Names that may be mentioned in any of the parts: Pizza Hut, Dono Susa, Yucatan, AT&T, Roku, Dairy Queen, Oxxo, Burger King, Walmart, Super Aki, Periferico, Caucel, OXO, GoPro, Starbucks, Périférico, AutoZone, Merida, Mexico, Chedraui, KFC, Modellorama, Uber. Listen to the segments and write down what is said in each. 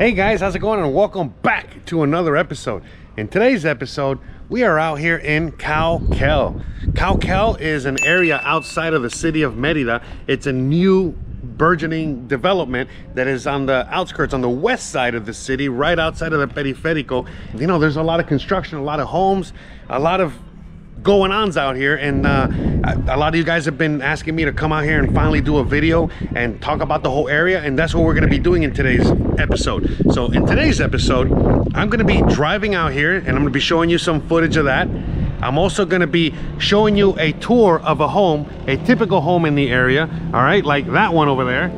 Hey guys, how's it going, and welcome back to another episode. In today's episode, we are out here in Caucel. Caucel is an area outside of the city of Merida. It's a new burgeoning development that is on the outskirts, on the west side of the city, right outside of the Periferico. You know, there's a lot of construction, a lot of homes, a lot of going ons out here, and a lot of you guys have been asking me to come out here and finally do a video and talk about the whole area, and that's what we're going to be doing in today's episode. So in today's episode, I'm going to be driving out here and I'm going to be showing you some footage of that. I'm also going to be showing you a tour of a home, a typical home in the area, all right, like that one over there.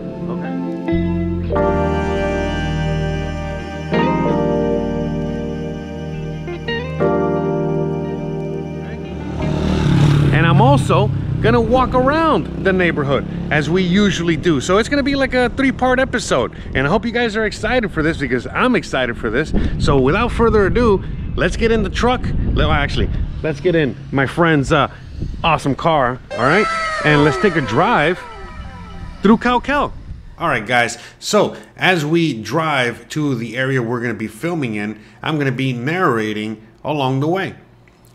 Also gonna walk around the neighborhood as we usually do, so it's gonna be like a three-part episode, and I hope you guys are excited for this because I'm excited for this. So without further ado, let's get in the truck. Actually, let's get in my friend's awesome car, all right, and let's take a drive through Caucel. All right guys, so as we drive to the area we're gonna be filming in, I'm gonna be narrating along the way.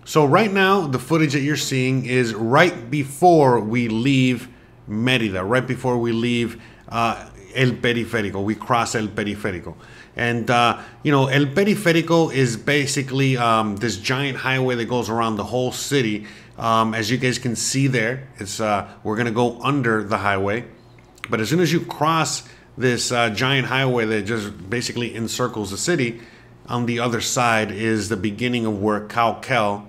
So right now, the footage that you're seeing is right before we leave Merida, right before we leave El Periférico. We cross El Periférico. And, you know, El Periférico is basically this giant highway that goes around the whole city. As you guys can see there, it's we're going to go under the highway. But as soon as you cross this giant highway that just basically encircles the city, on the other side is the beginning of where Caucel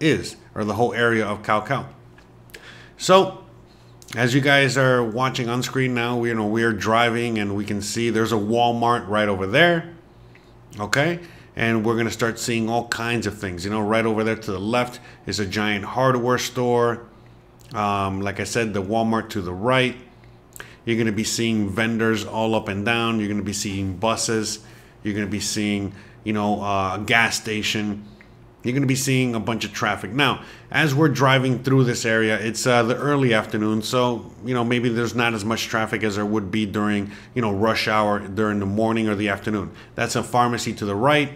is, or the whole area of Caucel. So as you guys are watching on screen now, we are driving and we can see there's a Walmart right over there, okay, and we're gonna start seeing all kinds of things. You know, right over there to the left is a giant hardware store. Like I said, the Walmart to the right. You're gonna be seeing vendors all up and down. You're gonna be seeing buses. You're gonna be seeing, you know, a gas station. You're gonna be seeing a bunch of traffic. Now, as we're driving through this area, it's the early afternoon, so, you know, maybe there's not as much traffic as there would be during, you know, rush hour during the morning or the afternoon. That's a pharmacy to the right.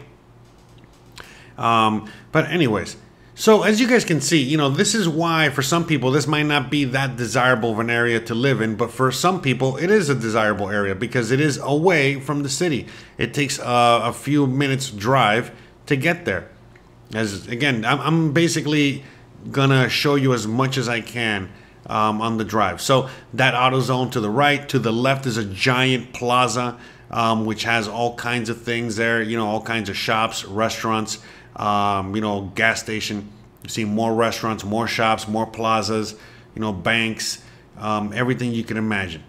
But anyways, so as you guys can see, you know, this is why for some people this might not be that desirable of an area to live in, but for some people it is a desirable area because it is away from the city. It takes a few minutes drive to get there. As again, I'm basically gonna show you as much as I can on the drive. So that AutoZone to the right, to the left is a giant plaza which has all kinds of things there, you know, all kinds of shops, restaurants, you know, gas station. You see more restaurants, more shops, more plazas, you know, banks, everything you can imagine.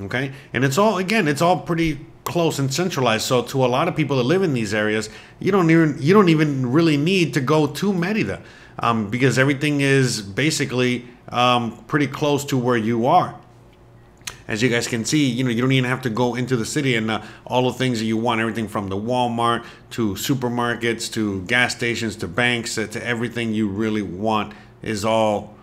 Okay, and it's all, again, it's all pretty close and centralized. So to a lot of people that live in these areas, you don't even really need to go to Merida because everything is basically pretty close to where you are. As you guys can see, you know, you don't even have to go into the city, and all the things that you want, everything from the Walmart to supermarkets to gas stations to banks to everything you really want is all,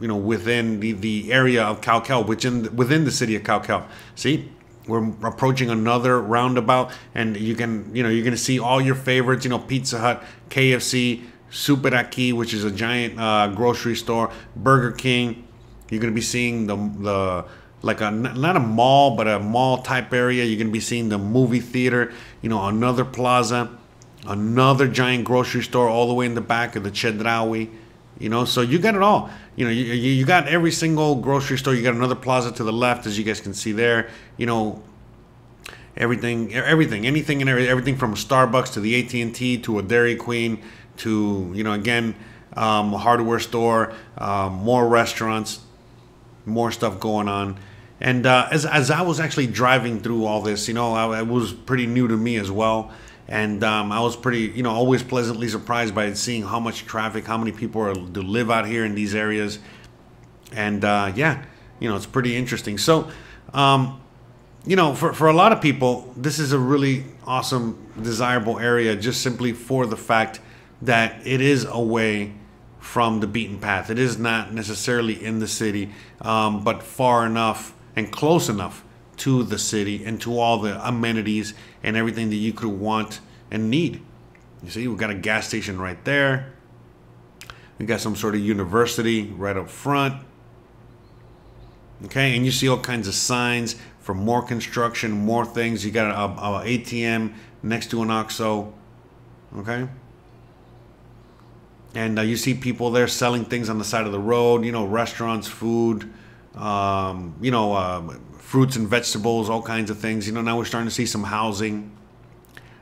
you know, within the area of Caucel, which within the city of Caucel. See, we're approaching another roundabout, and you can, you know, you're gonna see all your favorites, you know, Pizza Hut, KFC, Super Aki, which is a giant grocery store, Burger King. You're gonna be seeing the like a, not a mall, but a mall type area. You're gonna be seeing the movie theater, you know, another plaza, another giant grocery store all the way in the back of the Chedraui, you know, so you got it all. You know, you got every single grocery store. You got another plaza to the left, as you guys can see there, you know, everything from Starbucks to the AT&T to a Dairy Queen to, you know, again, a hardware store, more restaurants, more stuff going on. And as I was actually driving through all this, you know, it was pretty new to me as well. And I was pretty, you know, always pleasantly surprised by seeing how much traffic, how many people do live out here in these areas. And yeah, you know, it's pretty interesting. So, you know, for a lot of people, this is a really awesome, desirable area just simply for the fact that it is away from the beaten path. It is not necessarily in the city, but far enough and close enough to the city and to all the amenities and everything that you could want and need. You see, we got a gas station right there. We got some sort of university right up front. Okay, and you see all kinds of signs for more construction, more things. You got an ATM next to an OXO. Okay. And you see people there selling things on the side of the road, you know, restaurants, food, you know, fruits and vegetables, all kinds of things. You know, now we're starting to see some housing,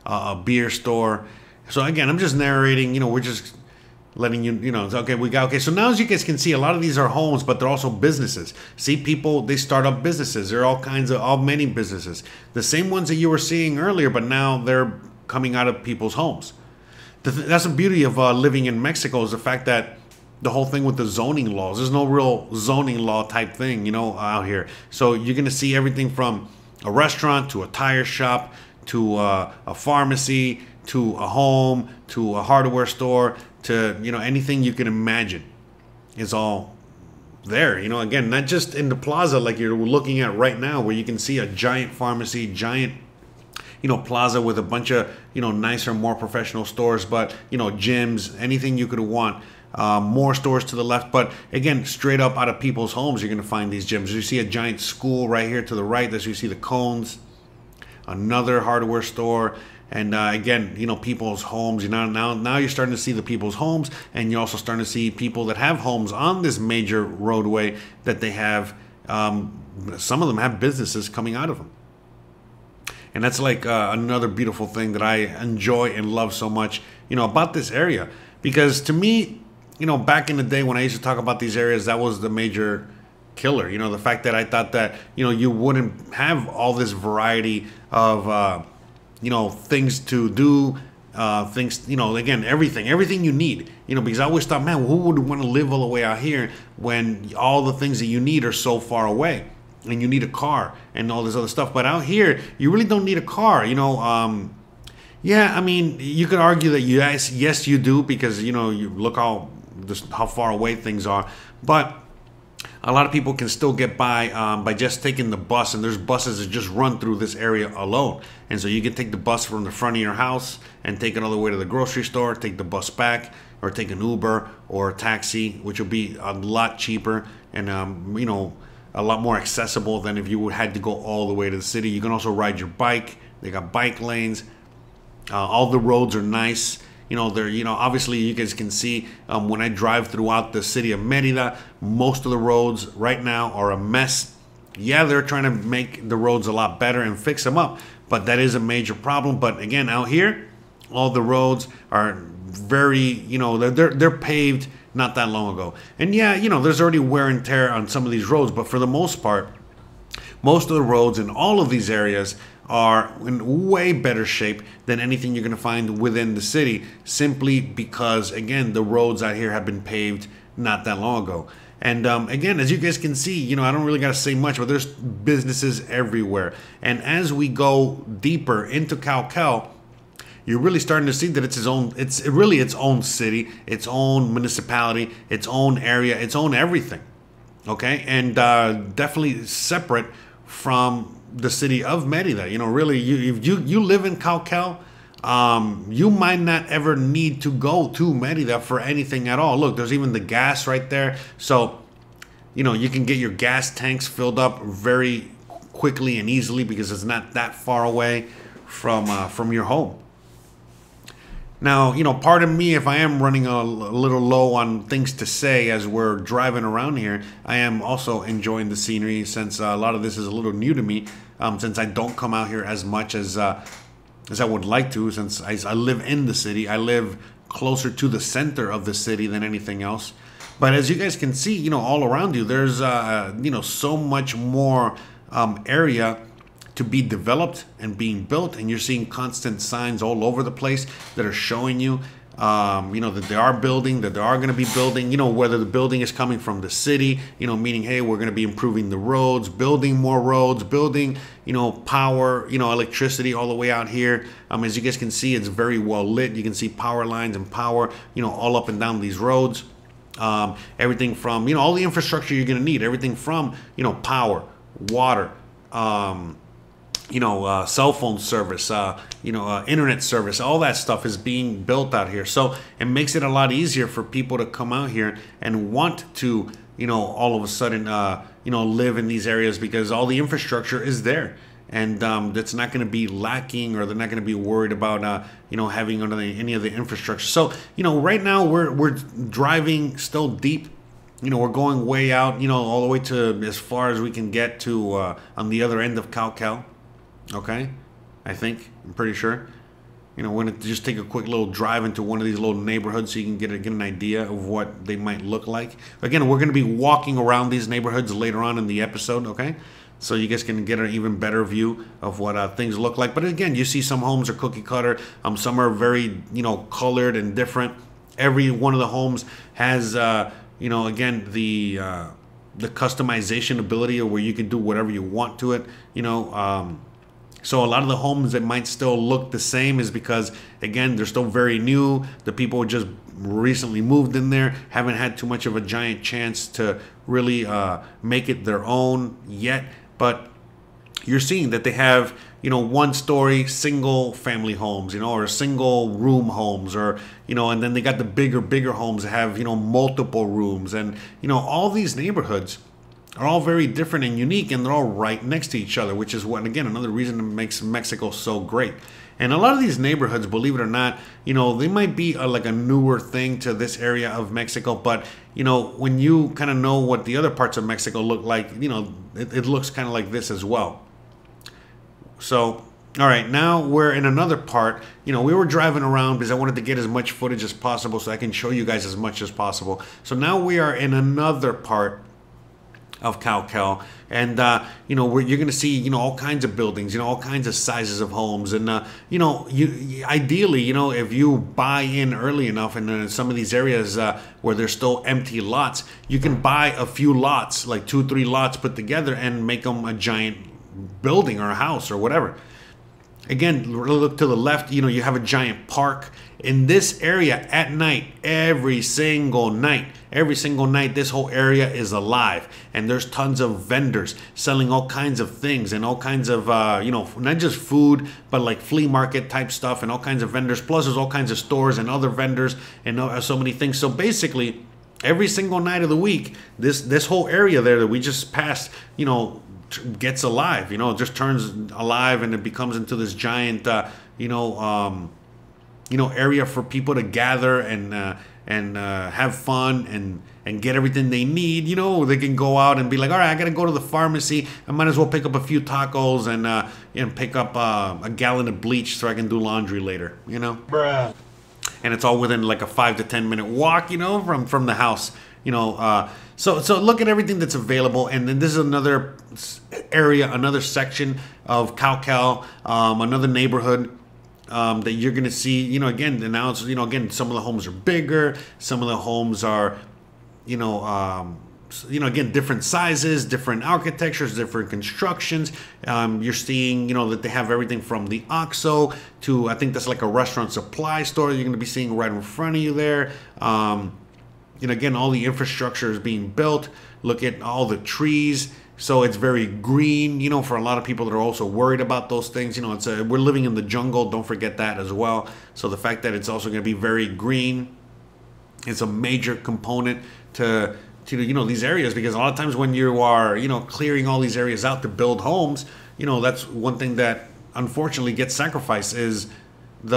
a beer store. So again, I'm just narrating, you know, we're just letting you, you know, it's okay, we got, okay. So now as you guys can see, a lot of these are homes, but they're also businesses. See, people, they start up businesses. There are all kinds of, all many businesses. The same ones that you were seeing earlier, but now they're coming out of people's homes. That's the beauty of living in Mexico, is the fact that the whole thing with the zoning laws, there's no real zoning law type thing, you know, out here. So you're going to see everything from a restaurant to a tire shop to a pharmacy to a home to a hardware store to, you know, anything you can imagine is all there. You know, again, not just in the plaza like you're looking at right now where you can see a giant pharmacy, giant, you know, plaza with a bunch of, you know, nicer, more professional stores, but, you know, gyms, anything you could want, more stores to the left. But again, straight up out of people's homes, you're going to find these gyms. You see a giant school right here to the right. That's where you see the cones, another hardware store. And again, you know, people's homes, you know, now you're starting to see the people's homes, and you're also starting to see people that have homes on this major roadway that they have. Some of them have businesses coming out of them. And that's like another beautiful thing that I enjoy and love so much, you know, about this area. Because to me, you know, back in the day when I used to talk about these areas, that was the major killer. You know, the fact that I thought that, you know, you wouldn't have all this variety of, you know, things to do, things, you know, again, everything you need. You know, because I always thought, man, who would want to live all the way out here when all the things that you need are so far away? And you need a car and all this other stuff. But out here, you really don't need a car, you know. Yeah, I mean, you could argue that yes, you do, because, you know, you look how far away things are. But a lot of people can still get by just taking the bus. And there's buses that just run through this area alone. And so you can take the bus from the front of your house and take it all the way to the grocery store, take the bus back, or take an Uber or a taxi, which will be a lot cheaper and, you know, a lot more accessible than if you had to go all the way to the city. You can also ride your bike. They got bike lanes. All the roads are nice. You know, they're, you know, obviously you guys can see when I drive throughout the city of Merida, most of the roads right now are a mess. Yeah, they're trying to make the roads a lot better and fix them up, but that is a major problem. But again, out here, all the roads are very, you know, they're paved not that long ago. And yeah, you know, there's already wear and tear on some of these roads, but for the most part, most of the roads in all of these areas are in way better shape than anything you're going to find within the city, simply because, again, the roads out here have been paved not that long ago. And again, as you guys can see, you know, I don't really got to say much, but there's businesses everywhere. And as we go deeper into Caucel, you're really starting to see that it's really its own city, its own municipality, its own area, its own everything. Okay, and definitely separate from the city of Merida. You know, really, if you live in Caucel, you might not ever need to go to Merida for anything at all. Look, there's even the gas right there, so you know you can get your gas tanks filled up very quickly and easily because it's not that far away from your home. Now, you know, pardon me if I am running a little low on things to say as we're driving around here. I am also enjoying the scenery since a lot of this is a little new to me, since I don't come out here as much as I would like to, since I live in the city. I live closer to the center of the city than anything else. But as you guys can see, you know, all around you, there's, you know, so much more area to be developed and being built, and you're seeing constant signs all over the place that are showing you, you know, that they are building, that they are going to be building, you know, whether the building is coming from the city, you know, meaning, hey, we're going to be improving the roads, building more roads, building, you know, power, you know, electricity all the way out here. As you guys can see, it's very well lit. You can see power lines and power, you know, all up and down these roads. Everything from, you know, all the infrastructure you're going to need, everything from, you know, power, water, cell phone service, internet service, all that stuff is being built out here. So it makes it a lot easier for people to come out here and want to, all of a sudden, live in these areas, because all the infrastructure is there. And that's not going to be lacking, or they're not going to be worried about, having any of the infrastructure. So, right now we're driving still deep. We're going way out, all the way to as far as we can get to on the other end of Caucel. Okay, I'm pretty sure. We're going to just take a quick little drive into one of these little neighborhoods so you can get an idea of what they might look like. Again, we're going to be walking around these neighborhoods later on in the episode, okay? So you guys can get an even better view of what things look like. But again, you see some homes are cookie cutter. Some are very, colored and different. Every one of the homes has, again, the customization ability, where you can do whatever you want to it, So a lot of the homes that might still look the same is because, again, they're still very new. The people just recently moved in there, haven't had too much of a giant chance to really make it their own yet. But you're seeing that they have, one-story single-family homes, or single-room homes, or, and then they got the bigger homes that have, multiple rooms. And, all these neighborhoods are all very different and unique, and they're all right next to each other, which is, another reason that makes Mexico so great. And a lot of these neighborhoods, believe it or not, they might be like a newer thing to this area of Mexico, but, when you kind of know what the other parts of Mexico look like, it looks kind of like this as well. So, all right, now we're in another part. We were driving around because I wanted to get as much footage as possible so I can show you guys as much as possible. So now we are in another part of Caucel, and where you're gonna see all kinds of buildings, all kinds of sizes of homes, and you ideally, if you buy in early enough, and in some of these areas where there's still empty lots, you can buy a few lots, like 2-3 lots put together, and make them a giant building or a house or whatever. Again, look to the left, you have a giant park. In this area at night, every single night, this whole area is alive. And there's tons of vendors selling all kinds of things, and all kinds of, not just food, but like flea market type stuff, and all kinds of vendors. Plus there's all kinds of stores and other vendors and so many things. So basically, every single night of the week, this whole area there that we just passed, gets alive, it just turns alive, and it becomes into this giant, area for people to gather and have fun and get everything they need. They can go out and be like, all right, I gotta go to the pharmacy. I might as well pick up a few tacos and pick up a gallon of bleach so I can do laundry later. Bruh. And it's all within like a 5- to 10-minute walk, from the house. So look at everything that's available. And then this is another area, another section of Caucel, another neighborhood that you're going to see, again, and now it's, again, some of the homes are bigger. Some of the homes are, again, different sizes, different architectures, different constructions. You're seeing, that they have everything from the OXO to, I think that's like a restaurant supply store you're going to be seeing right in front of you there. Again, all the infrastructure is being built. Look at all the trees. So it's very green, for a lot of people that are also worried about those things. We're living in the jungle. Don't forget that as well. So the fact that it's also going to be very green is a major component to these areas, because a lot of times when you are, clearing all these areas out to build homes, that's one thing that unfortunately gets sacrificed is the,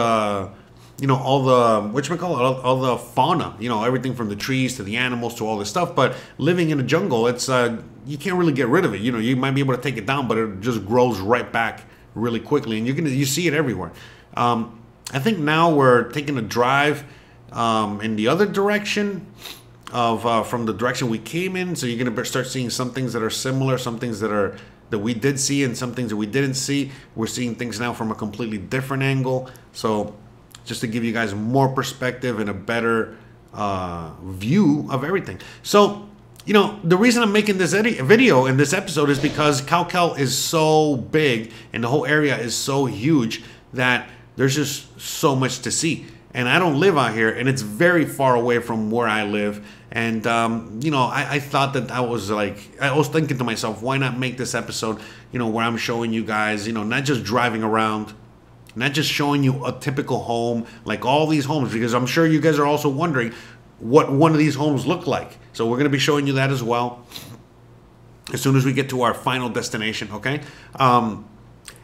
all the, all the fauna, everything from the trees to the animals to all this stuff. But living in a jungle, it's, you can't really get rid of it. You might be able to take it down, but it just grows right back really quickly. And you see it everywhere. I think now we're taking a drive in the other direction of, from the direction we came in. So you're going to start seeing some things that are similar, some things that are, that we did see, and some things that we didn't see. We're seeing things now from a completely different angle. So just to give you guys more perspective and a better view of everything. So, the reason I'm making this video and this episode is because Caucel is so big and the whole area is so huge that there's just so much to see. and I don't live out here, and it's very far away from where I live. And you know, I thought that I was thinking to myself, why not make this episode, you know, where I'm showing you guys, you know, not just driving around, not just showing you a typical home, like all these homes, because I'm sure you guys are also wondering what one of these homes look like. So we're going to be showing you that as well as soon as we get to our final destination, okay?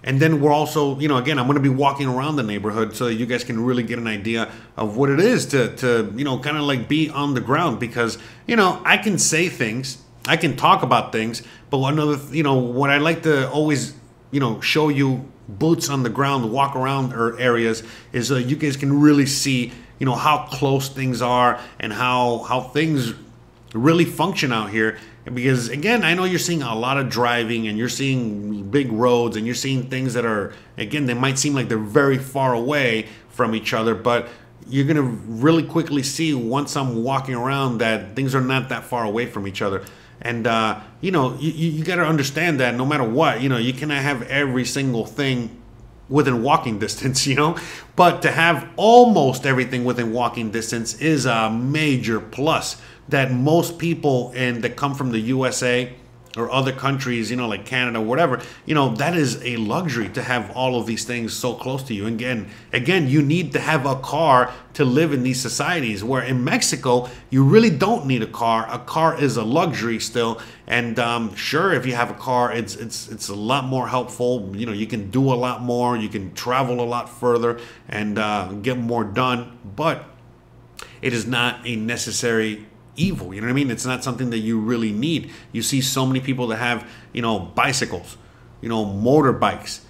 And then we're also, you know, again, I'm going to be walking around the neighborhood so that you guys can really get an idea of what it is to you know, kind of like be on the ground, because, you know, I can say things, I can talk about things, but another, you know, what I like to always, you know, show you boots on the ground, walk around or areas, is so that you guys can really see, you know, how close things are and how things really function out here. Because again, I know you're seeing a lot of driving and you're seeing big roads and you're seeing things that are, again, they might seem like they're very far away from each other, but you're going to really quickly see once I'm walking around that things are not that far away from each other. And, you know, you got to understand that no matter what, you know, you cannot have every single thing within walking distance, you know, but to have almost everything within walking distance is a major plus that most people that come from the USA or other countries, you know, like Canada, whatever, you know, that is a luxury to have all of these things so close to you. And again, you need to have a car to live in these societies, where in Mexico, you really don't need a car. A car is a luxury still. And sure, if you have a car, it's a lot more helpful. You know, you can do a lot more, you can travel a lot further and get more done, but it is not a necessary evil, you know what I mean? It's not something that you really need. You see so many people that have, you know, bicycles, you know, motorbikes,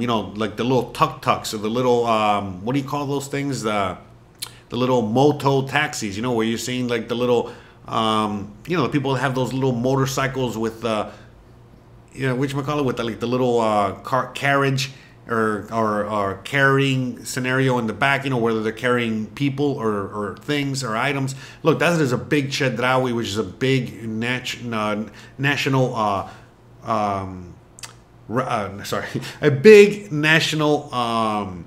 you know, like the little tuk-tuks or the little, what do you call those things? The little moto taxis, you know, where you're seeing like the little, you know, the people that have those little motorcycles with, you know, whatchamacallit, with like the little carriage or carrying scenario in the back, you know, whether they're carrying people or things or items. Look, that is a big Chedraui, which is a big national, sorry, a big national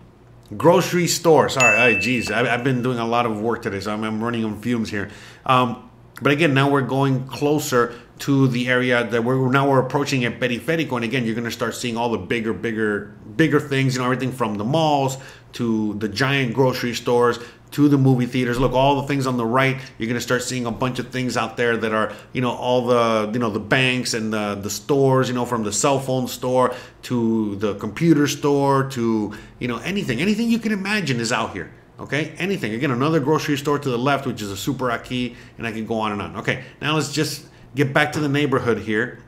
grocery store. Sorry, geez, I've been doing a lot of work today, so I'm running on fumes here. But again, now we're going closer to the area that we're approaching at Periferico, and again, you're going to start seeing all the bigger things, you know, everything from the malls to the giant grocery stores to the movie theaters. Look, all the things on the right, you're going to start seeing a bunch of things out there that are, you know, all the, you know, the banks and the stores, you know, from the cell phone store to the computer store to, you know, anything you can imagine is out here. Okay, anything. Again, another grocery store to the left, which is a Super Aki, and I can go on and on. Okay, now let's just get back to the neighborhood here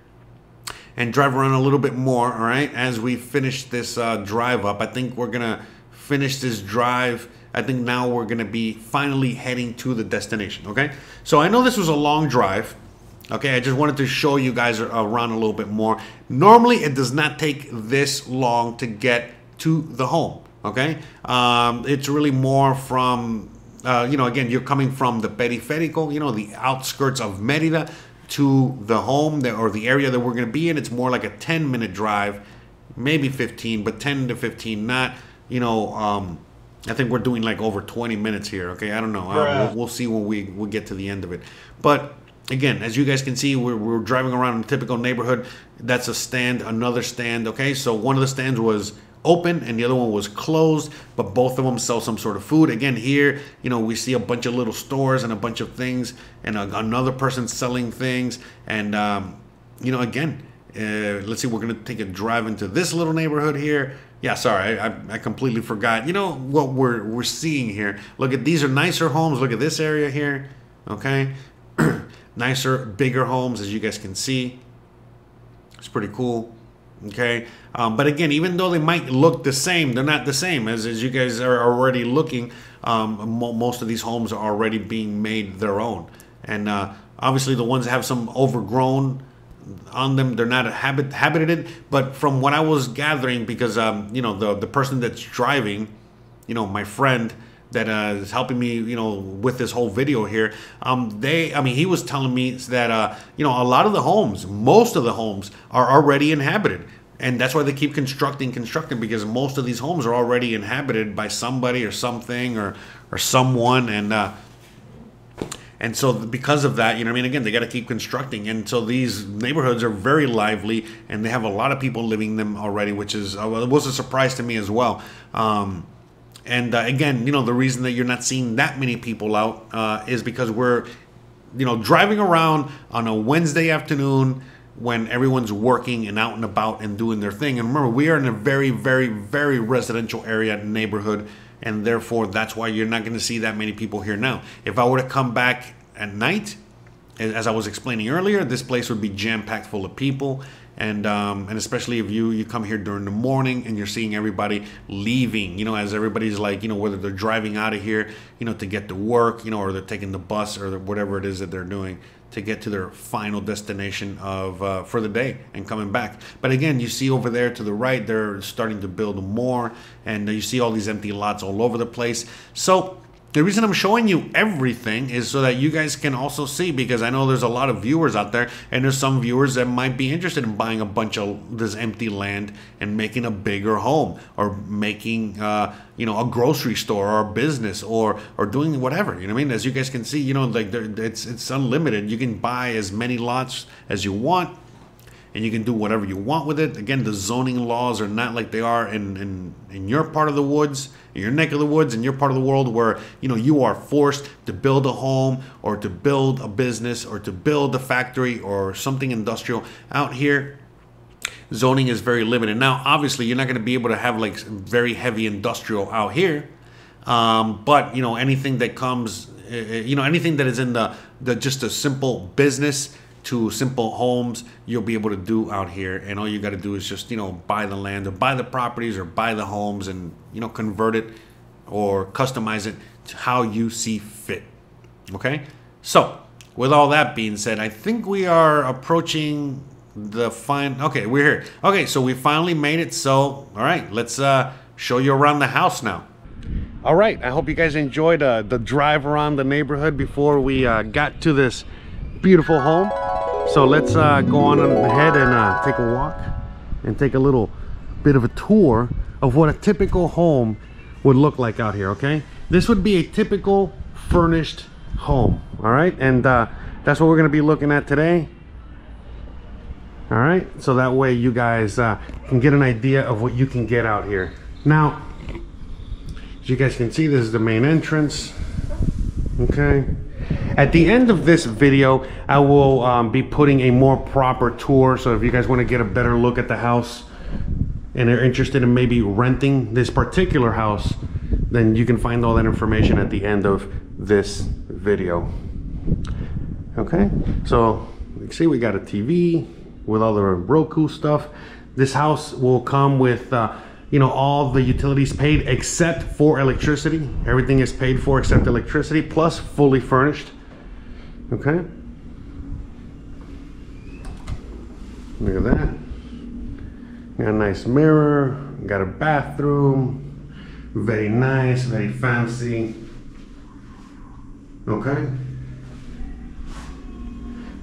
and drive around a little bit more, all right, as we finish this drive up. I think we're going to finish this drive. I think now we're going to be finally heading to the destination, okay? So I know this was a long drive, okay? I just wanted to show you guys around a little bit more. Normally, it does not take this long to get to the home. Okay, it's really more from, you know, again, you're coming from the Periférico, you know, the outskirts of Merida to the home that, or the area that we're going to be in. It's more like a 10-minute drive, maybe 15, but 10 to 15, not, you know, I think we're doing like over 20 minutes here. Okay, I don't know. We'll see when we get to the end of it. But again, as you guys can see, we're driving around in a typical neighborhood. That's a stand, another stand. Okay, so one of the stands was open and the other one was closed, but both of them sell some sort of food. Again, here, you know, we see a bunch of little stores and a bunch of things and another person selling things. And you know, again, let's see, we're gonna take a drive into this little neighborhood here. Yeah, sorry, I completely forgot, you know, what we're seeing here. Look at these are nicer homes. Look at this area here, okay? Nicer, bigger homes, as you guys can see. It's pretty cool. Okay, but again, even though they might look the same, they're not the same, as you guys are already looking. Most of these homes are already being made their own, and obviously the ones that have some overgrown on them, they're not habited. But from what I was gathering, because you know, the person that's driving, you know, my friend that is helping me, you know, with this whole video here, he was telling me that you know, a lot of the homes, most of the homes are already inhabited. And that's why they keep constructing, because most of these homes are already inhabited by somebody or something or someone. And so because of that, you know what I mean? Again, they got to keep constructing. And so these neighborhoods are very lively, and they have a lot of people living in them already, which is was a surprise to me as well. Again, you know, the reason that you're not seeing that many people out is because we're, you know, driving around on a Wednesday afternoon when everyone's working and out and about and doing their thing. And remember, we are in a very, very, very residential area neighborhood, and therefore that's why you're not going to see that many people here now. If I were to come back at night, as I was explaining earlier, this place would be jam-packed full of people. And especially if you come here during the morning and you're seeing everybody leaving, you know, as everybody's like, you know, whether they're driving out of here, you know, to get to work, you know, or they're taking the bus or whatever it is that they're doing to get to their final destination of for the day and coming back. But again, you see over there to the right, they're starting to build more, and you see all these empty lots all over the place. So the reason I'm showing you everything is so that you guys can also see, because I know there's a lot of viewers out there, and there's some viewers that might be interested in buying a bunch of this empty land and making a bigger home, or making you know, a grocery store or a business, or doing whatever, you know what I mean? As you guys can see, you know, like it's unlimited. You can buy as many lots as you want, and you can do whatever you want with it. Again, the zoning laws are not like they are in your part of the woods, your neck of the woods, in your part of the world, where, you know, you are forced to build a home or to build a business or to build a factory or something industrial. Out here, zoning is very limited. Now, obviously, you're not going to be able to have like very heavy industrial out here, but you know, anything that comes, you know, anything that is in the just a simple business to simple homes, you'll be able to do out here. And all you got to do is just, you know, buy the land or buy the properties or buy the homes and, you know, convert it or customize it to how you see fit. Okay, so with all that being said, I think we are approaching the fine. Okay, we're here. Okay, so we finally made it. So all right, let's show you around the house now. All right, I hope you guys enjoyed the drive around the neighborhood before we got to this beautiful home. So let's go on ahead and take a walk and take a little bit of a tour of what a typical home would look like out here. Okay, this would be a typical furnished home. All right, and that's what we're going to be looking at today. All right, so that way you guys can get an idea of what you can get out here. Now, as you guys can see, this is the main entrance. Okay, at the end of this video, I will be putting a more proper tour. So if you guys want to get a better look at the house and are interested in maybe renting this particular house, then you can find all that information at the end of this video. Okay, so you see we got a TV with all the Roku stuff. This house will come with you know, all the utilities paid except for electricity. Everything is paid for except electricity, plus fully furnished. Okay, look at that. Got a nice mirror, got a bathroom, very nice, very fancy. Okay,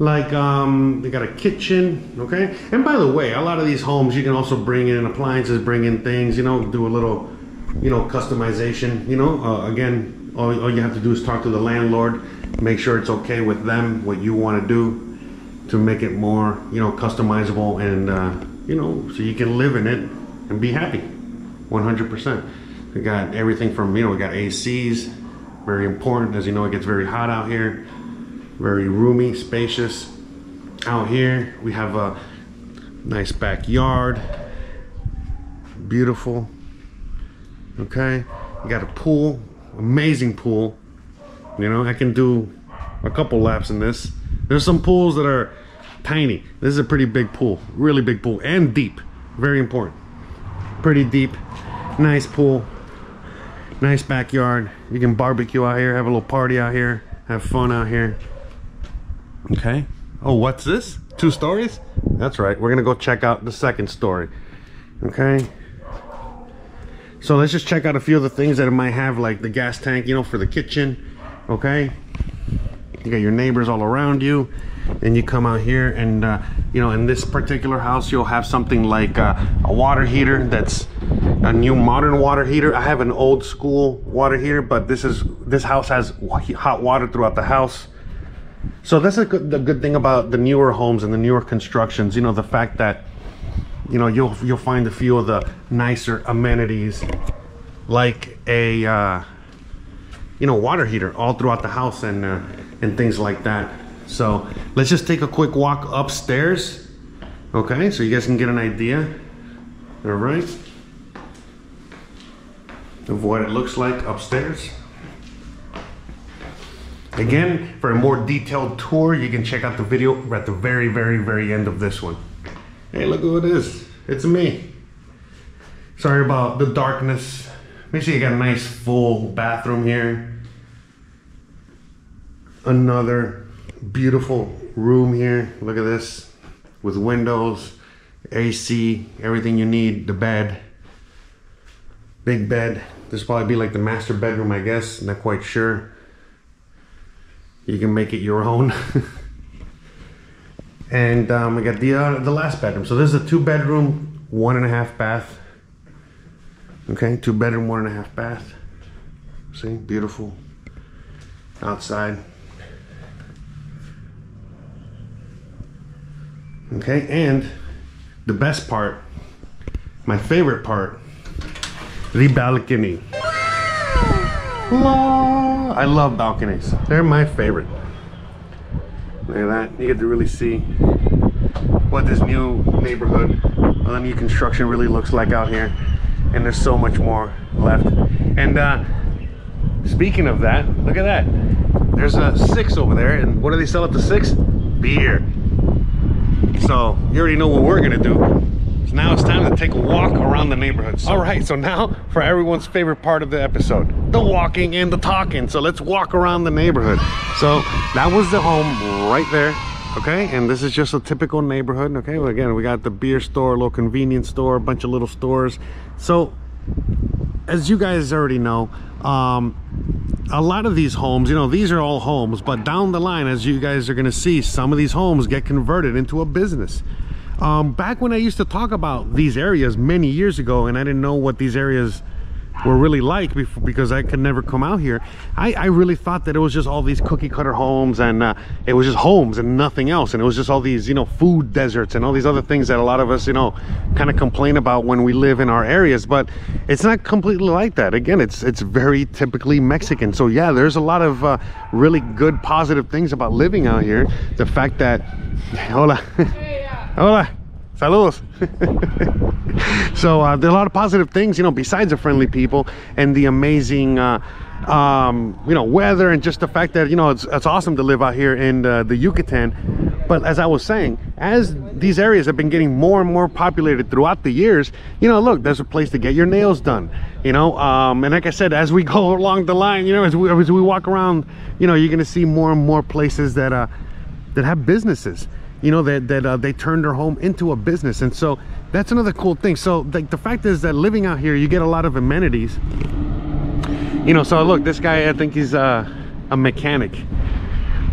like they got a kitchen. Okay, and by the way, a lot of these homes you can also bring in appliances, bring in things, you know, do a little, you know, customization, you know. Again, all you have to do is talk to the landlord, make sure it's okay with them what you want to do to make it more, you know, customizable, and you know, so you can live in it and be happy 100%. We got everything from, you know, we got ACs, very important. As you know, it gets very hot out here. Very roomy, spacious out here. We have a nice backyard, beautiful. Okay, you got a pool, amazing pool. You know, I can do a couple laps in this. There's some pools that are tiny. This is a pretty big pool, really big pool, and deep, very important. Pretty deep, nice pool, nice backyard. You can barbecue out here, have a little party out here, have fun out here. Okay, oh, what's this? 2 stories? That's right, we're gonna go check out the second story. Okay, so let's just check out a few of the things that it might have, like the gas tank, you know, for the kitchen. Okay, you got your neighbors all around you. Then you come out here and, you know, in this particular house, you'll have something like a water heater that's a new modern water heater. I have an old school water heater, but this house has hot water throughout the house. So that's the good thing about the newer homes and the newer constructions, you know, the fact that, you know, you'll find a few of the nicer amenities like a, you know, water heater all throughout the house and things like that. So let's just take a quick walk upstairs. Okay, so you guys can get an idea. All right. Of what it looks like upstairs. Again, for a more detailed tour, you can check out the video at the very, very, very end of this one. Hey, look who it is. It's me. Sorry about the darkness. Make sure you got a nice full bathroom here. Another beautiful room here. Look at this. With windows, AC, everything you need, the bed. Big bed. This will probably be like the master bedroom, I guess. Not quite sure. You can make it your own. And we got the last bedroom. So this is a 2-bedroom, 1.5 bath. Okay, 2-bedroom, 1.5 bath. See, beautiful. Outside. Okay, and the best part, my favorite part, the balcony. Wow. I love balconies. They're my favorite. Look at that. You get to really see what this new neighborhood, the new construction really looks like out here. And there's so much more left. And speaking of that, look at that. There's a 6 over there. And what do they sell at the 6? Beer. So you already know what we're gonna do. So now it's time to take a walk around the neighborhood. So, all right, so now for everyone's favorite part of the episode, the walking and the talking. So let's walk around the neighborhood. So that was the home right there, okay? And this is just a typical neighborhood, okay? Well, again, we got the beer store, little convenience store, a bunch of little stores. So as you guys already know, a lot of these homes, you know, these are all homes, but down the line, as you guys are gonna see, some of these homes get converted into a business. Back when I used to talk about these areas many years ago, and I didn't know what these areas were really like before, because I could never come out here, I really thought that it was just all these cookie cutter homes, and it was just homes and nothing else, and it was just all these, you know, food deserts and all these other things that a lot of us, you know, kind of complain about when we live in our areas. But it's not completely like that. Again, it's very typically Mexican. So yeah, there's a lot of really good positive things about living out here. The fact that hola. Hola, saludos. So there are a lot of positive things, you know, besides the friendly people and the amazing, you know, weather, and just the fact that, you know, it's awesome to live out here in the Yucatan. But as I was saying, as these areas have been getting more and more populated throughout the years, you know, look, there's a place to get your nails done, you know, and like I said, as we go along the line, you know, as we walk around, you know, you're gonna see more and more places that that have businesses. You know, that they turned their home into a business. And so that's another cool thing. So like the fact is that living out here, you get a lot of amenities, you know. So look, this guy, I think he's a mechanic,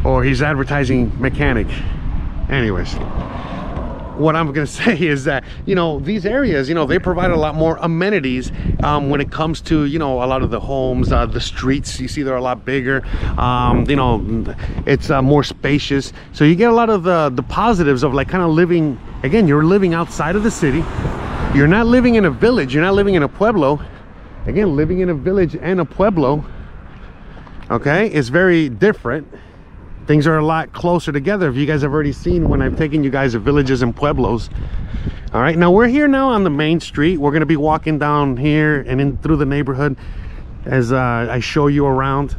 or he's advertising mechanic. Anyways, what I'm gonna say is that, you know, these areas, you know, they provide a lot more amenities when it comes to, you know, a lot of the homes, the streets, you see they're a lot bigger, you know, it's more spacious. So you get a lot of the positives of like kind of living, again, you're living outside of the city. You're not living in a village, you're not living in a pueblo. Again, living in a village and a pueblo, okay, is very different. Things are a lot closer together. If you guys have already seen when I've taken you guys to villages and pueblos. All right, now we're here now on the main street. We're gonna be walking down here and in through the neighborhood as I show you around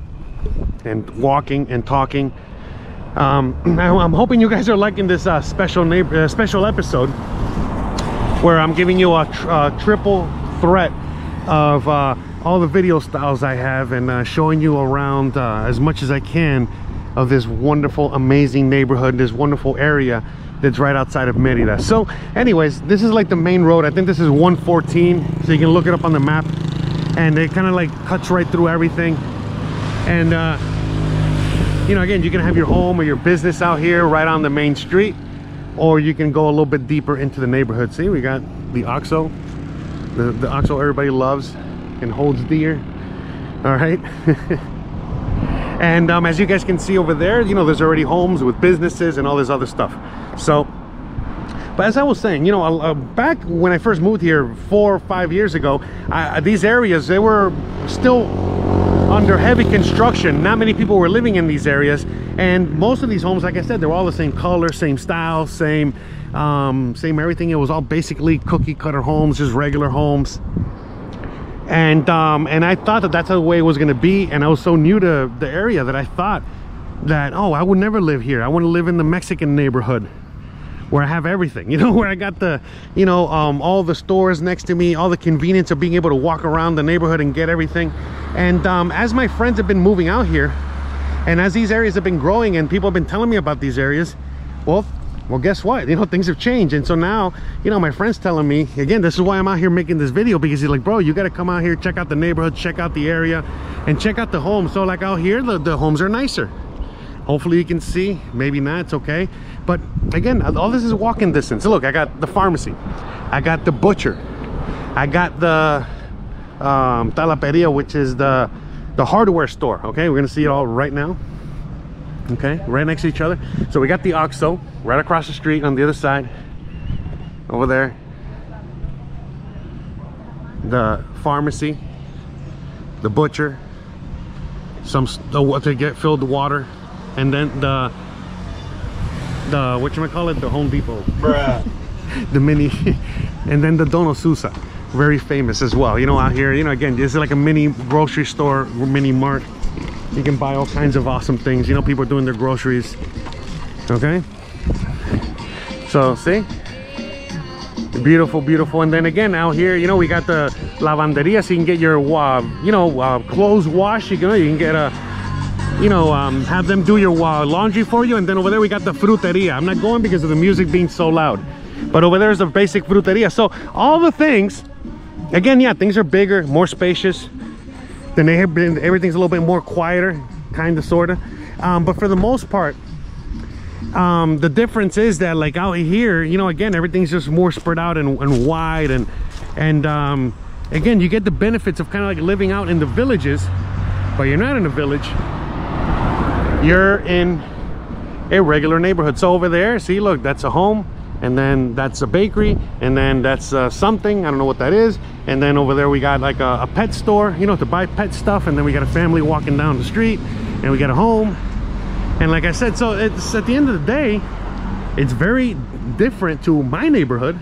and walking and talking. I'm hoping you guys are liking this special episode where I'm giving you a triple threat of all the video styles I have, and showing you around as much as I can of this wonderful, amazing neighborhood, this wonderful area that's right outside of Merida. So anyways, this is like the main road. I think this is 114, so you can look it up on the map, and it kind of like cuts right through everything. And you know, again, you can have your home or your business out here right on the main street, or you can go a little bit deeper into the neighborhood. See, we got the OXO, the OXO everybody loves and holds dear. All right. And as you guys can see over there, you know, there's already homes with businesses and all this other stuff. So, but as I was saying, you know, back when I first moved here 4 or 5 years ago, these areas, they were still under heavy construction. Not many people were living in these areas, and most of these homes, like I said, they were all the same color, same style, same same everything. It was all basically cookie cutter homes, just regular homes. And I thought that that's the way it was going to be, and I was so new to the area that I thought that, oh, I would never live here. I want to live in the Mexican neighborhood where I have everything, you know, where I got the, you know, all the stores next to me, all the convenience of being able to walk around the neighborhood and get everything. And as my friends have been moving out here, and as these areas have been growing and people have been telling me about these areas, well, guess what? You know, things have changed. And so now, you know, my friend's telling me, again, this is why I'm out here making this video, because he's like, bro, you got to come out here, check out the neighborhood, check out the area, and check out the homes. So like out here, the homes are nicer. Hopefully you can see, maybe not, it's okay. But again, all this is walking distance. Look, I got the pharmacy, I got the butcher, I got the talaperia, which is the hardware store. Okay, we're gonna see it all right now. Okay, right next to each other. So we got the OXXO right across the street on the other side over there, the pharmacy, the butcher, some what they get filled water, and then the whatchamacallit, the Home Depot. Bruh. The mini and then the Dono Susa, very famous as well, you know, out here. You know, again, this is like a mini grocery store, mini mart. You can buy all kinds of awesome things. You know, people are doing their groceries. Okay, so see, beautiful, beautiful. And then again, out here, you know, we got the lavanderia, so you can get your you know, clothes washed. You can get a, you know, have them do your laundry for you. And then over there we got the fruteria. I'm not going because of the music being so loud, but over there is the basic fruteria. So all the things, again, yeah, things are bigger, more spacious. Then they have been, everything's a little bit more quieter, kind of, sort of. But for the most part, the difference is that, like out here, you know, again, everything's just more spread out and wide. And again, you get the benefits of kind of like living out in the villages, but you're not in a village. You're in a regular neighborhood. So over there, see, look, that's a home. And then that's a bakery, and then that's something, I don't know what that is. And then over there we got like a pet store, you know, to buy pet stuff. And then we got a family walking down the street, and we got a home. And like I said, so it's, at the end of the day, it's very different to my neighborhood.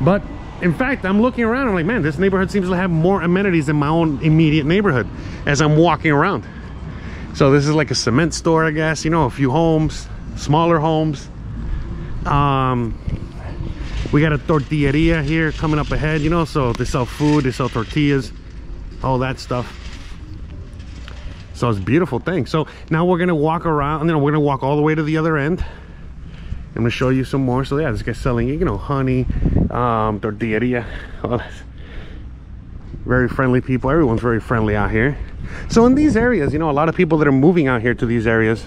But in fact, I'm looking around, I'm like, man, this neighborhood seems to have more amenities than my own immediate neighborhood as I'm walking around. So this is like a cement store, I guess, you know, a few homes, smaller homes. We got a tortilleria here coming up ahead, you know, so they sell food, they sell tortillas, all that stuff. So it's a beautiful thing. So now we're gonna walk around, and then we're gonna walk all the way to the other end. I'm gonna show you some more. So yeah, this guy's selling, you know, honey, tortilleria, all that. Very friendly people. Everyone's very friendly out here. So in these areas, you know, a lot of people that are moving out here to these areas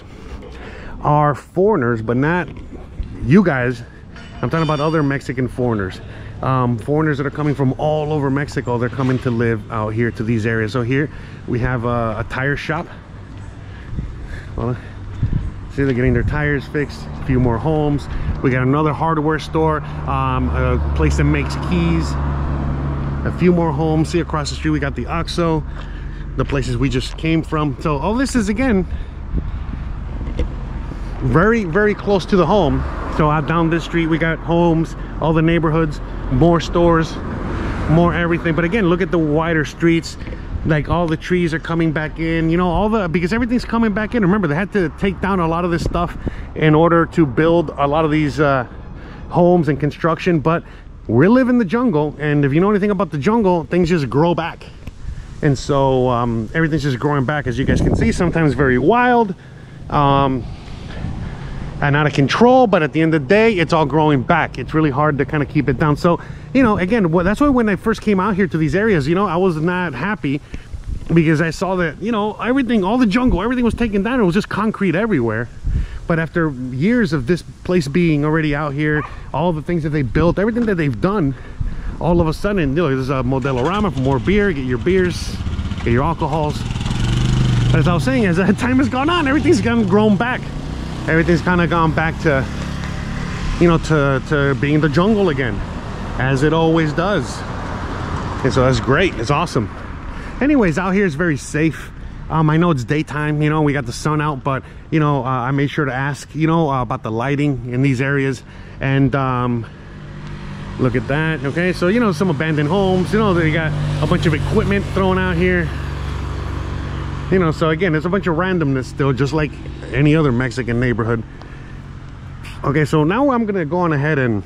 are foreigners, but not you guys. I'm talking about other Mexican foreigners, foreigners that are coming from all over Mexico. They're coming to live out here to these areas. So here we have a tire shop. Well, see, they're getting their tires fixed. A few more homes. We got another hardware store, a place that makes keys. A few more homes. See, across the street we got the OXXO, the places we just came from. So all this is, again, very, very close to the home. So out down this street we got homes, all the neighborhoods, more stores, more everything. But again, look at the wider streets. Like all the trees are coming back in, you know, all the, because everything's coming back in. Remember, they had to take down a lot of this stuff in order to build a lot of these homes and construction. But we live in the jungle, and if you know anything about the jungle, things just grow back. And so everything's just growing back, as you guys can see. Sometimes very wild, and out of control, but at the end of the day, it's all growing back. It's really hard to kind of keep it down. So, you know, again, well, that's why when I first came out here to these areas, you know, I was not happy because I saw that, you know, everything, all the jungle, everything was taken down. It was just concrete everywhere. But after years of this place being already out here, all the things that they built, everything that they've done, all of a sudden, you know, there's a Modellorama for more beer. Get your beers, get your alcohols. As I was saying, as that time has gone on, everything's kind of grown back. Everything's kind of gone back to, you know, to being the jungle again, as it always does. And so that's great. It's awesome. Anyways, out here is very safe. I know it's daytime, you know, we got the sun out, but, you know, I made sure to ask, you know, about the lighting in these areas. And look at that. Okay, so, you know, some abandoned homes, you know, they got a bunch of equipment thrown out here, you know. So again, there's a bunch of randomness still, just like any other Mexican neighborhood. Okay, so now I'm gonna go on ahead and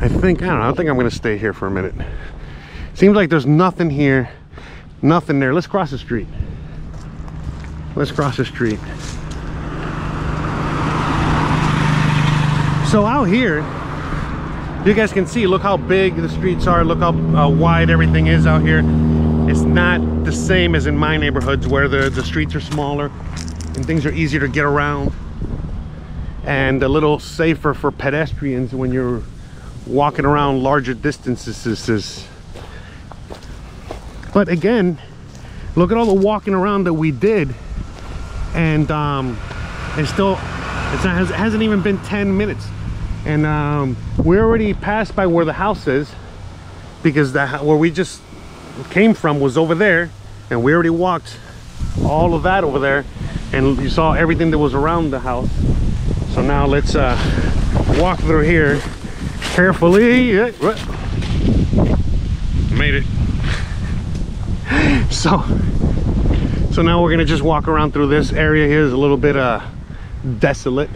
I think I'm gonna stay here for a minute. Seems like there's nothing here, nothing there. Let's cross the street. Let's cross the street. So out here, you guys can see, look how big the streets are, look how wide everything is out here. It's not the same as in my neighborhoods where the streets are smaller and things are easier to get around and a little safer for pedestrians when you're walking around larger distances. But again, look at all the walking around that we did, and it still it hasn't even been 10 minutes, and we're already passed by where the house is, because where we just came from was over there, and we already walked all of that over there, and you saw everything that was around the house. So now let's walk through here carefully. Made it. So now we're gonna just walk around through this area. Here is a little bit desolate,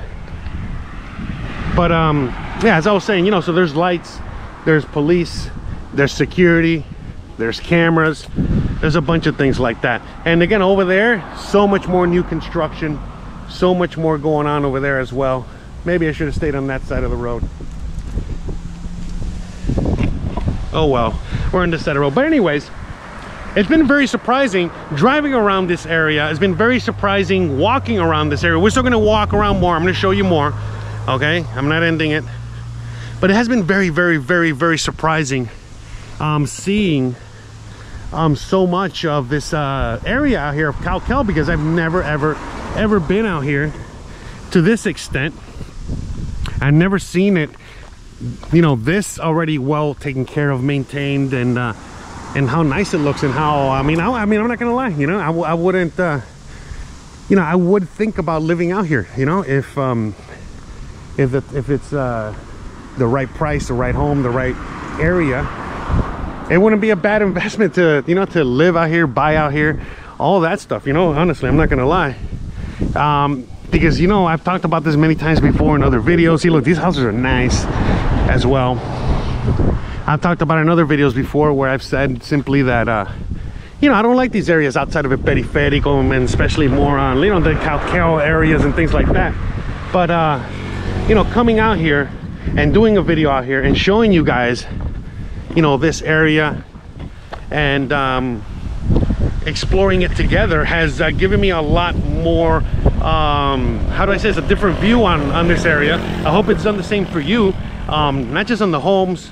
but yeah, as I was saying, you know, so there's lights, there's police, there's security, there's cameras, there's a bunch of things like that. And again, over there, so much more new construction, so much more going on over there as well. Maybe I should have stayed on that side of the road. Oh well, we're on this side of the road. But anyways, it's been very surprising driving around this area. It's been very surprising walking around this area. We're still gonna walk around more. I'm gonna show you more. Okay, I'm not ending it. But it has been very, very, very, very surprising seeing so much of this area out here of Caucel, because I've never, ever, ever been out here to this extent. I've never seen it, you know, this already well taken care of, maintained, and how nice it looks, and how, I mean, I'm not gonna lie, you know, I wouldn't, you know, I would think about living out here, you know, if it's the right price, the right home, the right area. It wouldn't be a bad investment to, you know, to live out here, buy out here, all that stuff, you know. Honestly, I'm not gonna lie, because, you know, I've talked about this many times before in other videos. See, look, these houses are nice as well. I've talked about in other videos before where I've said simply that, you know, I don't like these areas outside of the Periferico, and especially more on, you know, the Caucel areas and things like that. But, you know, coming out here and doing a video out here and showing you guys, you know, this area and exploring it together has given me a lot more, how do I say this, a different view on this area. I hope it's done the same for you, not just on the homes,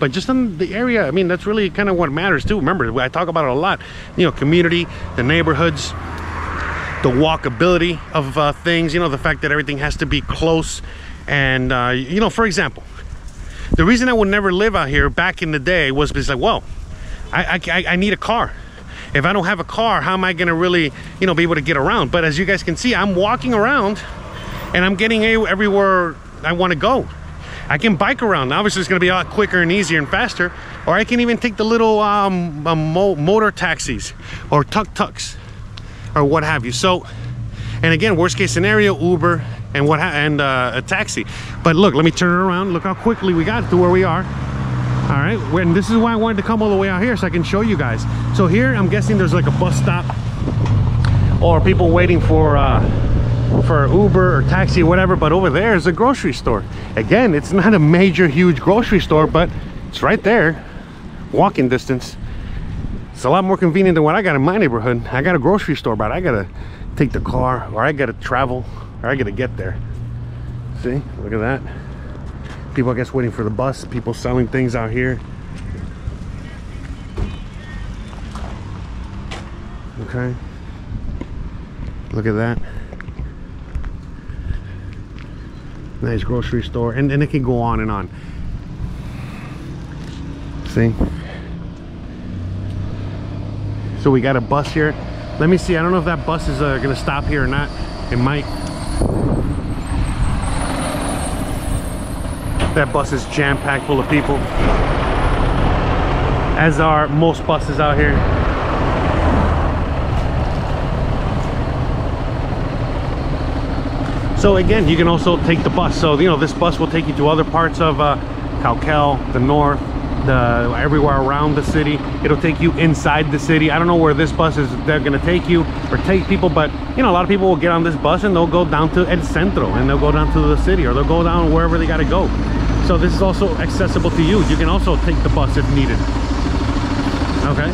but just in the area. I mean, that's really kind of what matters too. Remember, I talk about it a lot, you know, community, the neighborhoods, the walkability of things, you know, the fact that everything has to be close. And, you know, for example, the reason I would never live out here back in the day was because, like, well, I need a car. If I don't have a car, how am I going to really, you know, be able to get around? But as you guys can see, I'm walking around and I'm getting everywhere I want to go. I can bike around. Obviously, it's going to be a lot quicker and easier and faster. Or I can even take the little motor taxis or tuk-tuks or what have you. So, and again, worst case scenario, Uber and a taxi. But look, let me turn it around. Look how quickly we got to where we are. All right, and this is why I wanted to come all the way out here, so I can show you guys. So here, I'm guessing there's like a bus stop or people waiting for Uber or taxi or whatever. But over there is a grocery store. Again, it's not a major huge grocery store, but it's right there, walking distance. It's a lot more convenient than what I got in my neighborhood. I got a grocery store, but I gotta take the car, or I gotta travel, or I gotta get there. See, look at that. People, I guess, waiting for the bus. People selling things out here. Okay. Look at that. Nice grocery store. And it can go on and on. See? So we got a bus here. Let me see. I don't know if that bus is going to stop here or not. It might. That bus is jam-packed full of people. As are most buses out here. So again, you can also take the bus. So, you know, this bus will take you to other parts of Caucel, the north, everywhere around the city. It'll take you inside the city. I don't know where this bus is, they're gonna take you or take people, but you know, a lot of people will get on this bus and they'll go down to El Centro, and they'll go down to the city, or they'll go down wherever they gotta go. So this is also accessible to you. You can also take the bus if needed. Okay.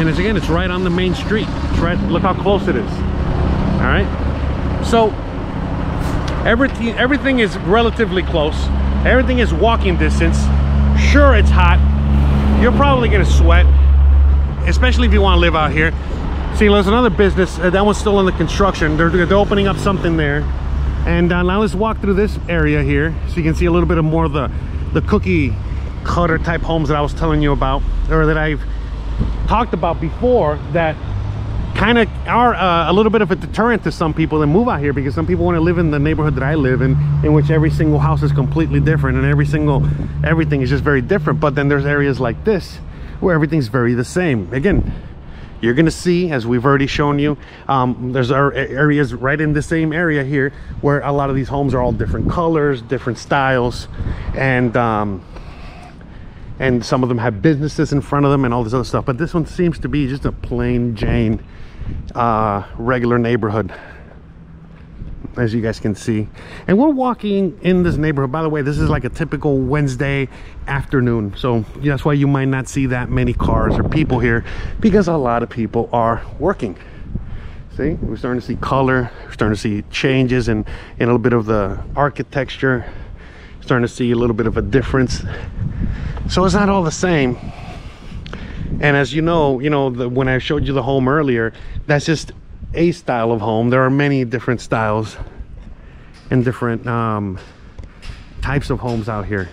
And it's, again, it's right on the main street. It's right, look how close it is. All right. So everything is relatively close. Everything is walking distance. Sure, it's hot. You're probably gonna sweat, especially if you want to live out here. See, there's another business. That one's still in the construction. They're opening up something there. And now let's walk through this area here, so you can see a little bit of more of the cookie cutter type homes that I was telling you about, or that I've talked about before, that kind of are a little bit of a deterrent to some people that move out here, because some people want to live in the neighborhood that I live in which every single house is completely different, and everything is just very different. But then there's areas like this where everything's very the same. Again, you're gonna see, as we've already shown you, there's areas right in the same area here where a lot of these homes are all different colors, different styles, and some of them have businesses in front of them and all this other stuff. But this one seems to be just a plain Jane regular neighborhood, as you guys can see. And we're walking in this neighborhood. By the way, this is like a typical Wednesday afternoon, so that's why you might not see that many cars or people here, because a lot of people are working. See, we're starting to see color, we're starting to see changes in a little bit of the architecture, starting to see a little bit of a difference. So it's not all the same. And as you know, when I showed you the home earlier, that's just a style of home. There are many different styles and different types of homes out here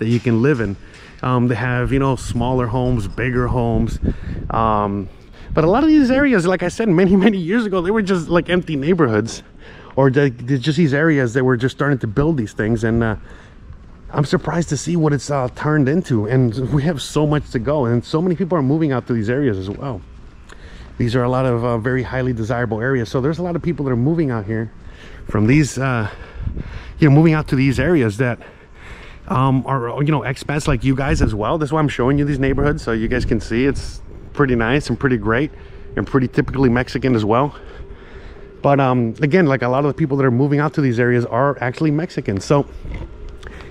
that you can live in. They have, you know, smaller homes, bigger homes, but a lot of these areas, like I said, many years ago, they were just like empty neighborhoods, or just these areas that were just starting to build these things. And I'm surprised to see what it's turned into, and we have so much to go, and so many people are moving out to these areas as well. These are a lot of very highly desirable areas, so there's a lot of people that are moving out here from these, you know, moving out to these areas that are, you know, expats like you guys as well. That's why I'm showing you these neighborhoods, so you guys can see it's pretty nice and pretty great, and pretty typically Mexican as well. But again, like, a lot of the people that are moving out to these areas are actually Mexican. So,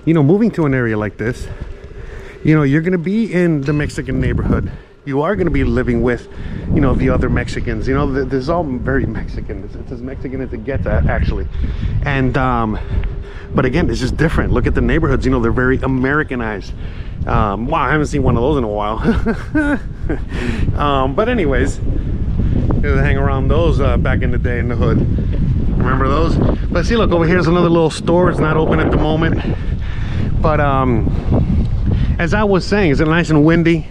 you know, moving to an area like this, you know, you're going to be in the Mexican neighborhood. You are going to be living with, you know, the other Mexicans. You know, this is all very Mexican. It's as Mexican as it gets, actually. And but again, it's just different. Look at the neighborhoods. You know, they're very Americanized. Wow, I haven't seen one of those in a while. But anyways, you know, they hang around those back in the day in the hood. Remember those? But see, look, over here's another little store. It's not open at the moment. But as I was saying, it's nice and windy.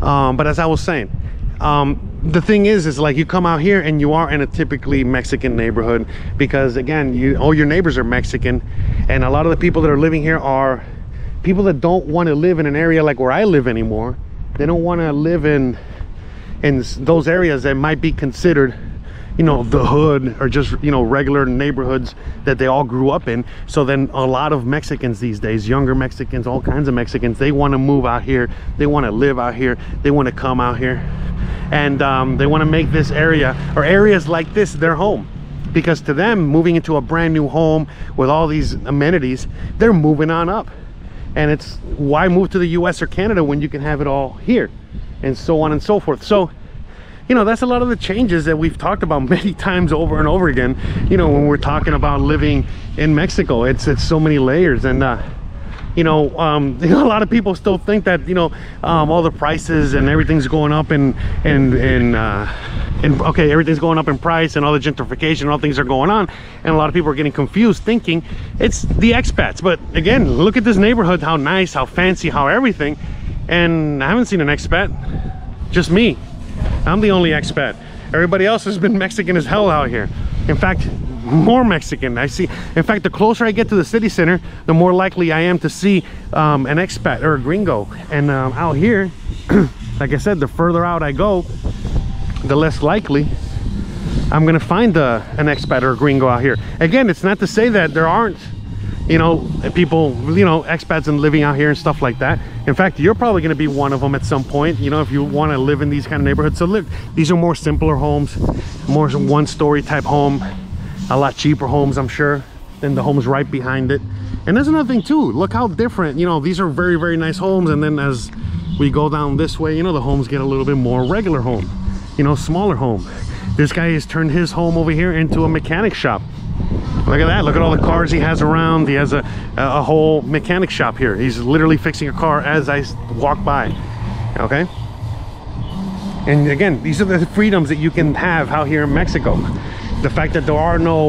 But as I was saying, the thing is like, you come out here and you are in a typically Mexican neighborhood, because again, all your neighbors are Mexican, and a lot of the people that are living here are people that don't want to live in an area like where I live anymore. They don't want to live in those areas that might be considered, you know, the hood, or just, you know, regular neighborhoods that they all grew up in. So then a lot of Mexicans these days, younger Mexicans, all kinds of Mexicans, they want to move out here, they want to live out here, they want to come out here, and they want to make this area, or areas like this, their home. Because to them, moving into a brand new home with all these amenities, they're moving on up. And it's, why move to the US or Canada when you can have it all here? and so on and so forth. So, you know, that's a lot of the changes that we've talked about many times over and over again, you know, when we're talking about living in Mexico. It's so many layers. And you know, a lot of people still think that, you know, all the prices and everything's going up and okay, everything's going up in price and all the gentrification and all things are going on, and a lot of people are getting confused thinking it's the expats. But again, look at this neighborhood, how nice, how fancy, how everything, and I haven't seen an expat. Just me, I'm the only expat. Everybody else has been Mexican as hell out here. In fact, more Mexican I see. In fact, the closer I get to the city center, the more likely I am to see an expat or a gringo. And out here, like I said, the further out I go, the less likely I'm gonna find an expat or a gringo out here. Again, it's not to say that there aren't, you know, people, you know, expats and living out here and stuff like that. In fact, you're probably gonna be one of them at some point, you know, if you want to live in these kind of neighborhoods. So look, these are more simpler homes, more one-story type home, a lot cheaper homes, I'm sure, than the homes right behind it. And that's another thing too, look how different, you know, these are very, very nice homes. And then as we go down this way, you know, the homes get a little bit more regular home, you know, smaller home. This guy has turned his home over here into a mechanic shop. Look at that, look at all the cars he has around. He has a whole mechanic shop here. He's literally fixing a car as I walk by, okay? And again, these are the freedoms that you can have out here in Mexico. The fact that there are no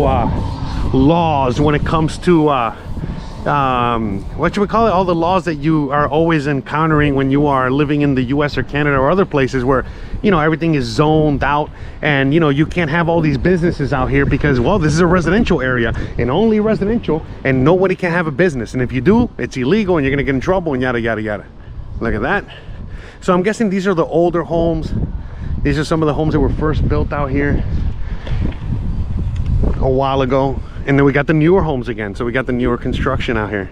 laws when it comes to what should we call it, all the laws that you are always encountering when you are living in the US or Canada or other places where, you know, everything is zoned out and, you know, you can't have all these businesses out here because, well, this is a residential area and only residential and nobody can have a business, and if you do, it's illegal and you're gonna get in trouble and yada yada yada. Look at that. So I'm guessing these are the older homes. These are some of the homes that were first built out here a while ago, and then we got the newer homes again. So we got the newer construction out here.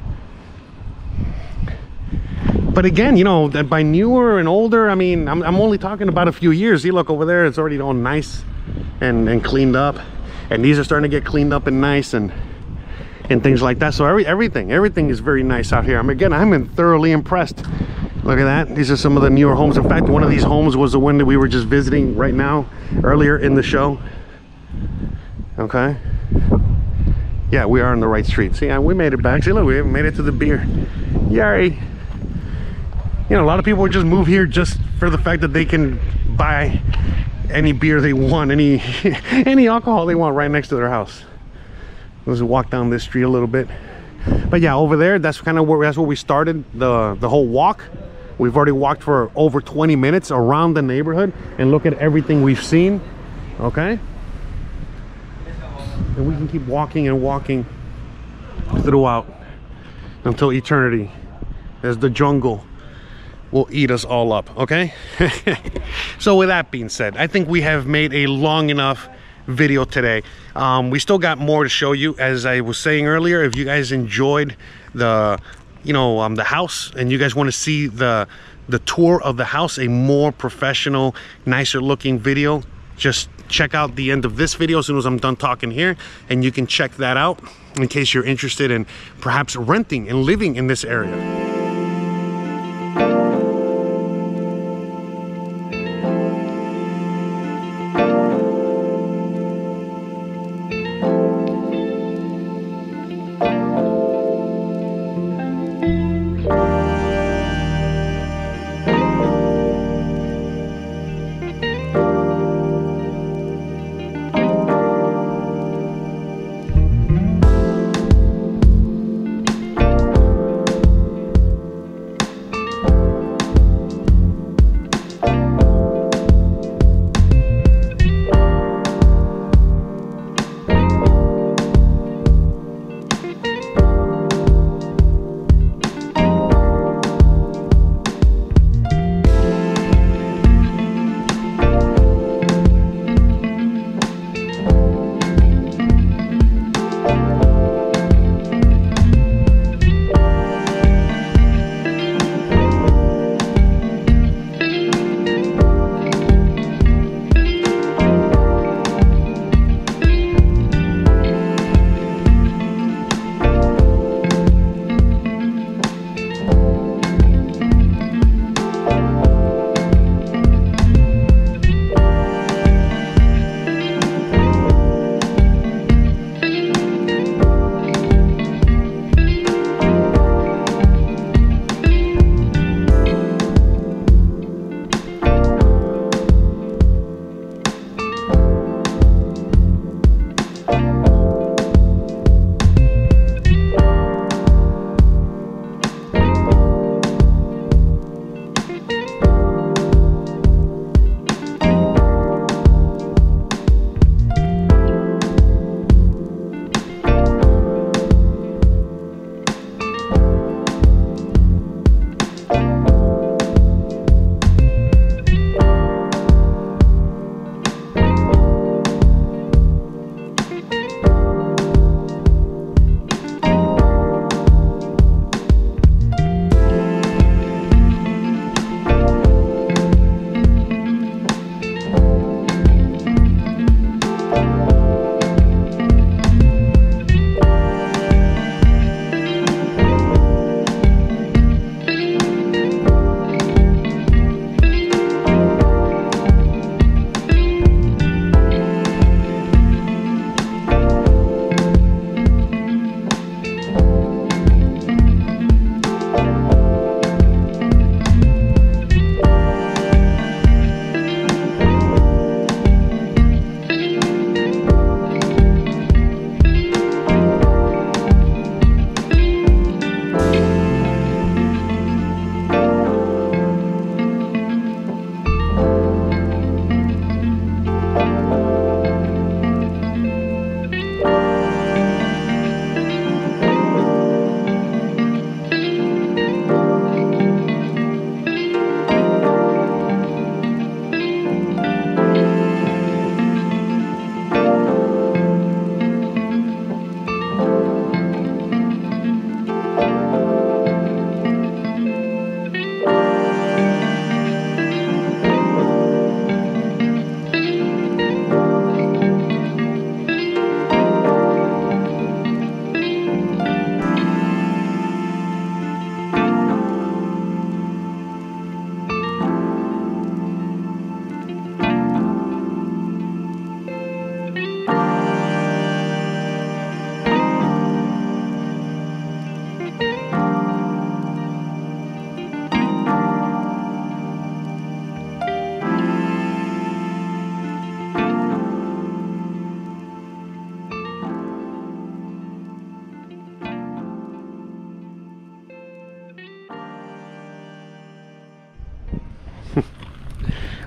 But again, you know, that by newer and older, I mean, I'm only talking about a few years. You look over there, it's already all nice and cleaned up, and these are starting to get cleaned up and nice and things like that. So everything is very nice out here. I'm thoroughly impressed. Look at that. These are some of the newer homes. In fact, one of these homes was the one that we were just visiting right now earlier in the show. Okay, yeah, we are on the right street. See, we made it back. See, look, we made it to the beer. Yay. You know, a lot of people just move here just for the fact that they can buy any beer they want, any alcohol they want right next to their house. Let's walk down this street a little bit. But yeah, over there, that's kind of where we started the whole walk. We've already walked for over 20 minutes around the neighborhood, and look at everything we've seen. Okay, and we can keep walking and walking throughout until eternity, as the jungle will eat us all up, okay? So with that being said, I think we have made a long enough video today. We still got more to show you. As I was saying earlier, if you guys enjoyed the house and you guys want to see the tour of the house, a more professional, nicer looking video, just check out the end of this video as soon as I'm done talking here, and you can check that out in case you're interested in perhaps renting and living in this area.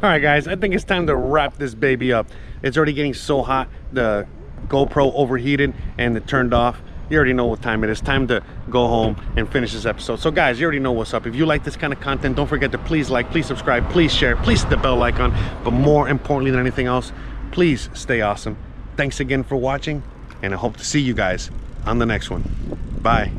All right, guys, I think it's time to wrap this baby up. It's already getting so hot, the GoPro overheated and it turned off. You already know what time it is. Time to go home and finish this episode. So guys, you already know what's up. If you like this kind of content, don't forget to please like, please subscribe, please share, please hit the bell icon. But more importantly than anything else, please stay awesome. Thanks again for watching, and I hope to see you guys on the next one. Bye.